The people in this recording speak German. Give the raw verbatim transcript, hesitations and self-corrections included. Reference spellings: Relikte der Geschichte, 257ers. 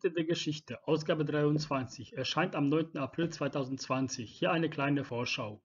Relikte der Geschichte, Ausgabe dreiundzwanzig, erscheint am neunten April zweitausendzwanzig. Hier eine kleine Vorschau.